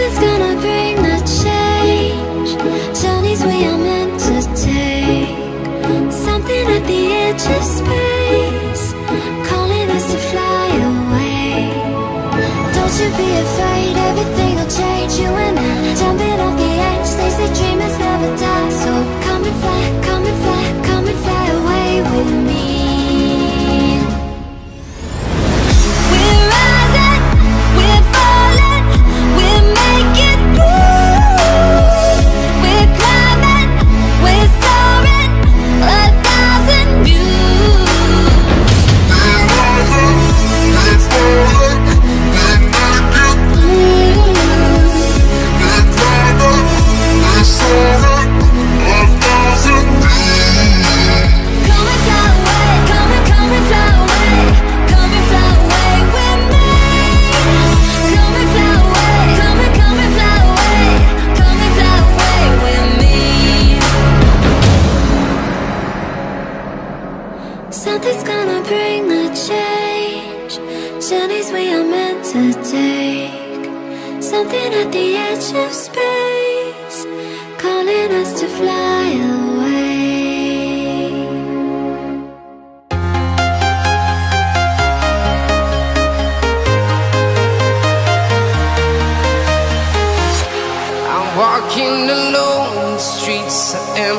Nothing's gonna bring the change. Journeys we are meant to take. Something at the edge of space, calling us to fly away. Don't you be afraid, everything will change. You and I, jumping off the edge. They say dreamers never die. So come and fly, come and fly, come and fly away with me. Something's gonna bring the change. Journeys we are meant to take. Something at the edge of space, calling us to fly away. I'm walking alone, the streets are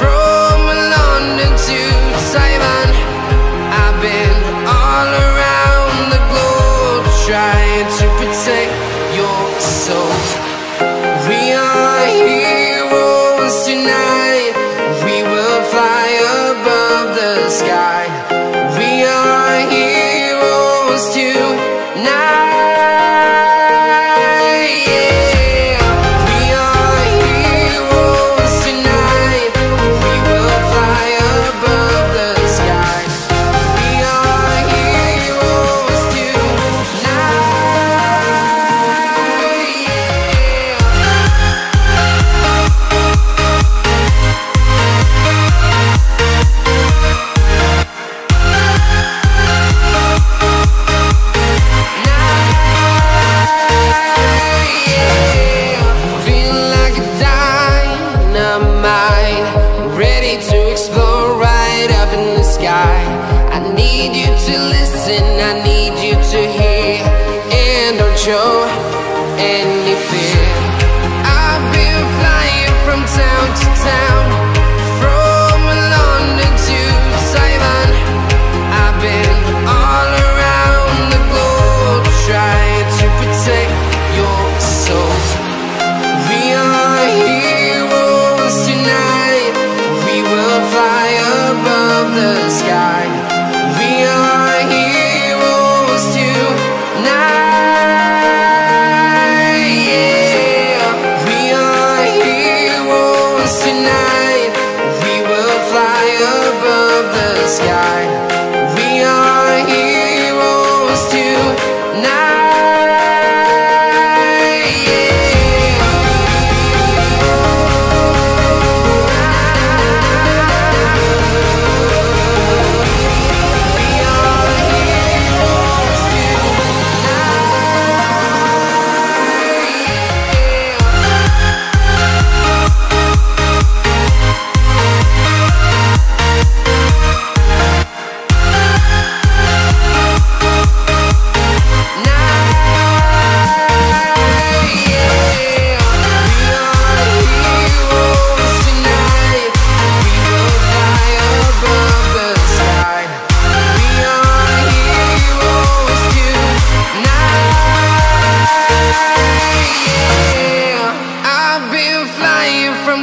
from London to Taiwan. I've been all around the globe, trying to protect your soul. We are heroes tonight.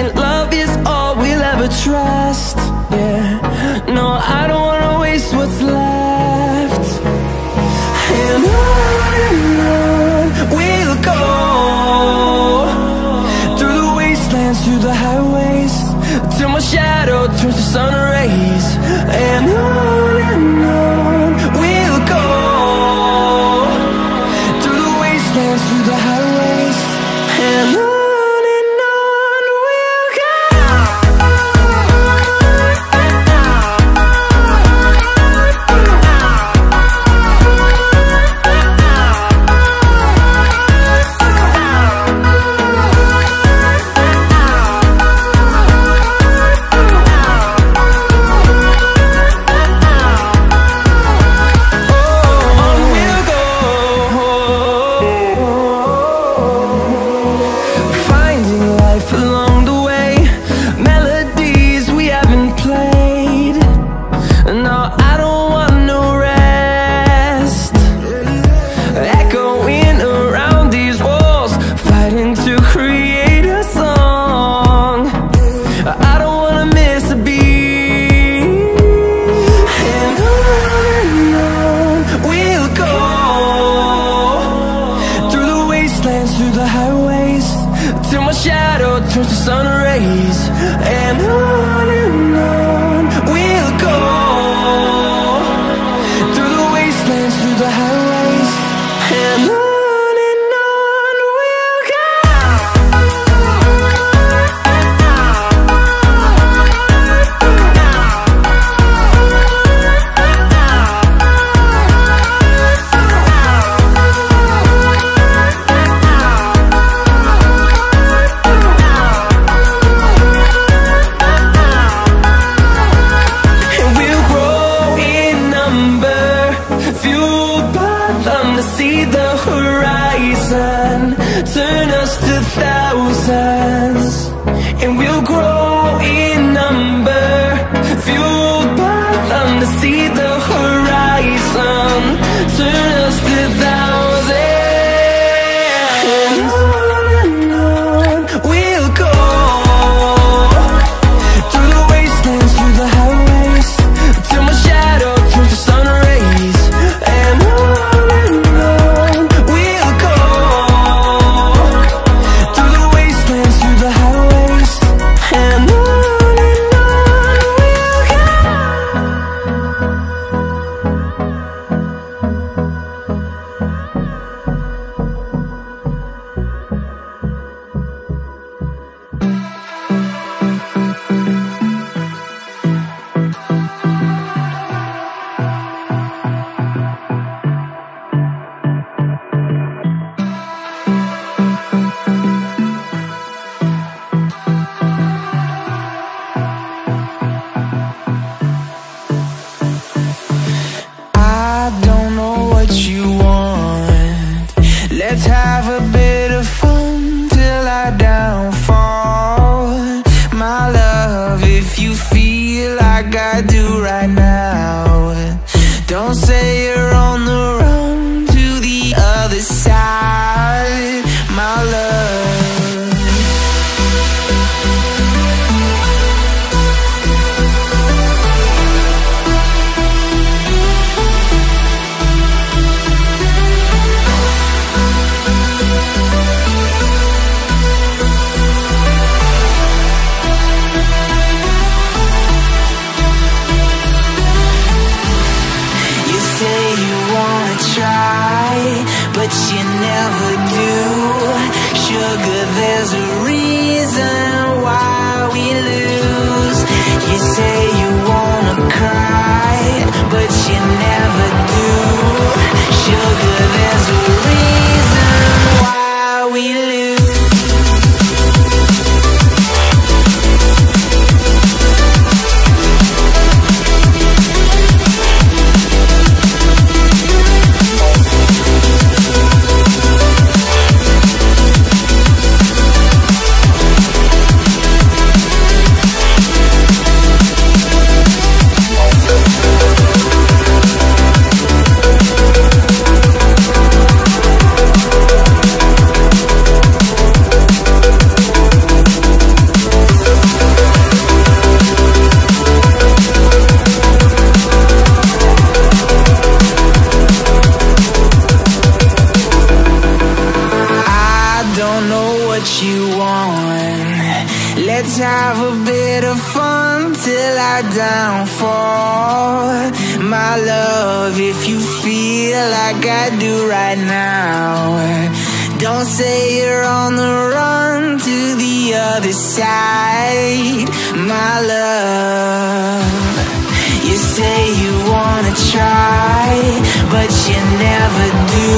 and love is all we'll ever trust. Yeah, no, I don't wanna waste what's left. And on we'll go, through the wastelands, through the highways, till my shadow turns to sun rays. And on we'll go, through the wastelands, through the highways, and on. Through the highways, till my shadow turns to sun rays, and on we'll go, through the wastelands, through the highways, and on. See the horizon, turn us to thousands, and we'll grow in number, fueled by them. To see the horizon, turn us to thousands, and on we'll go, through the wastelands, through the highways, till my shadow turns to sun rays, and on. Let's have a bit of fun till I downfall. My love, if you feel like I do right now, don't say you're on the run to the other side, my love. But you never do. Sugar, there's a reason why we lose. You say you wanna cry, but you never do. Sugar, there's a reason why we lose. always have a bit of fun till I downfall. My love, if you feel like I do right now, don't say you're on the run to the other side. My love, you say you wanna try, but you never do.